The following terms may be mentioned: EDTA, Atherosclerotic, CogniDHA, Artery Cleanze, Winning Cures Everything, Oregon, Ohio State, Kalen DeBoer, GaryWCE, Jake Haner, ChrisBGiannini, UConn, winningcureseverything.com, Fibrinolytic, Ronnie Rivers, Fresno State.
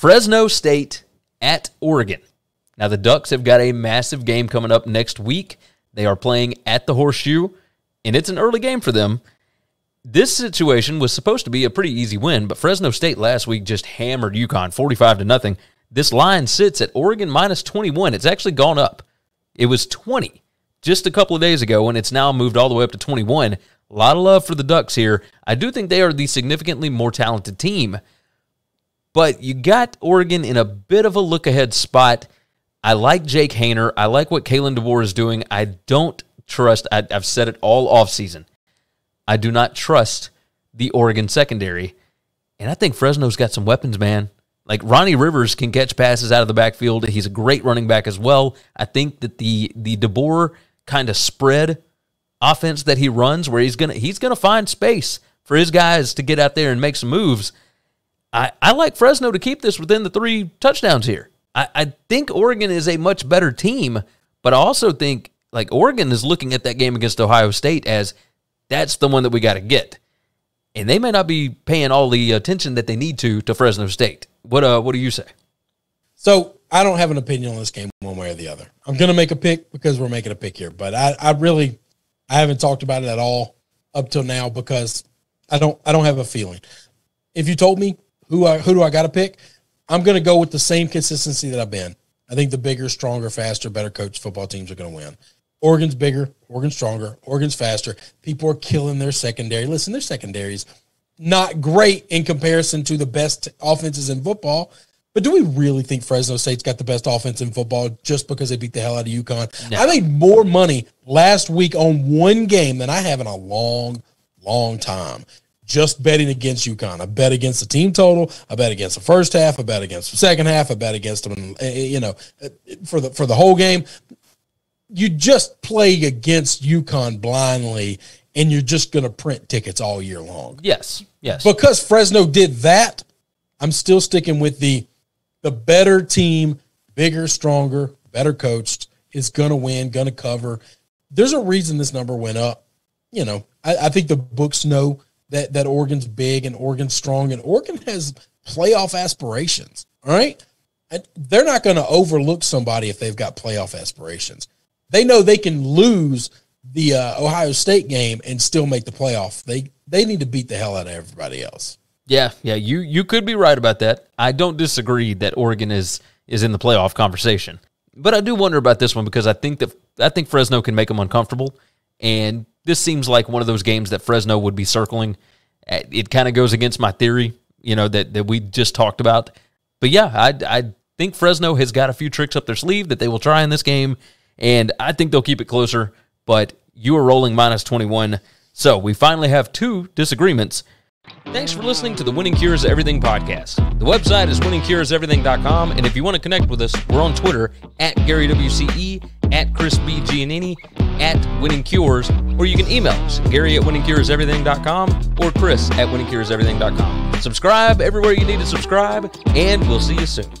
Fresno State at Oregon. Now, the Ducks have got a massive game coming up next week. They are playing at the Horseshoe, and it's an early game for them. This situation was supposed to be a pretty easy win, but Fresno State last week just hammered UConn 45-0. This line sits at Oregon minus 21. It's actually gone up. It was 20 just a couple of days ago, and it's now moved all the way up to 21. A lot of love for the Ducks here. I do think they are the significantly more talented team, but you got Oregon in a bit of a look-ahead spot. I like Jake Haner. I like what Kalen DeBoer is doing. I don't trust, I've said it all offseason, I do not trust the Oregon secondary, and I think Fresno's got some weapons, man. Like, Ronnie Rivers can catch passes out of the backfield. He's a great running back as well. I think that the DeBoer kind of spread offense that he runs, where he's gonna find space for his guys to get out there and make some moves. I like Fresno to keep this within the 3 touchdowns here. I think Oregon is a much better team, but I also think, like, Oregon is looking at that game against Ohio State as that's the one that we got to get. And they may not be paying all the attention that they need to Fresno State. What do you say? So I don't have an opinion on this game one way or the other. I'm going to make a pick because we're making a pick here, but I haven't talked about it at all up till now because I don't have a feeling. If you told me who do I got to pick, I'm going to go with the same consistency that I've been. I think the bigger, stronger, faster, better coached football teams are going to win. Oregon's bigger, Oregon's stronger, Oregon's faster. People are killing their secondary. Listen, their secondary's not great in comparison to the best offenses in football, but do we really think Fresno State's got the best offense in football just because they beat the hell out of UConn? No. I made more money last week on one game than I have in a long, long time just betting against UConn. I bet against the team total. I bet against the first half. I bet against the second half. I bet against them, you know, for the whole game. You just play against UConn blindly, and you're just going to print tickets all year long. Yes, yes. Because Fresno did that, I'm still sticking with the better team, bigger, stronger, better coached, is going to win, going to cover. There's a reason this number went up. You know, I think the books know that Oregon's big and Oregon's strong, and Oregon has playoff aspirations, all right? They're not going to overlook somebody if they've got playoff aspirations. They know they can lose the Ohio State game and still make the playoff. They need to beat the hell out of everybody else. Yeah, you could be right about that. I don't disagree that Oregon is in the playoff conversation. But I do wonder about this one because I think Fresno can make them uncomfortable, and this seems like one of those games that Fresno would be circling. It kind of goes against my theory, you know, that we just talked about. But yeah, I think Fresno has got a few tricks up their sleeve that they will try in this game, and I think they'll keep it closer, but you are rolling minus 21. So we finally have 2 disagreements. Thanks for listening to the Winning Cures Everything podcast. The website is winningcureseverything.com, and if you want to connect with us, we're on Twitter at GaryWCE, at ChrisBGiannini, at Winning Cures, or you can email us, Gary@winningcureseverything.com or Chris@winningcureseverything.com. Subscribe everywhere you need to subscribe, and we'll see you soon.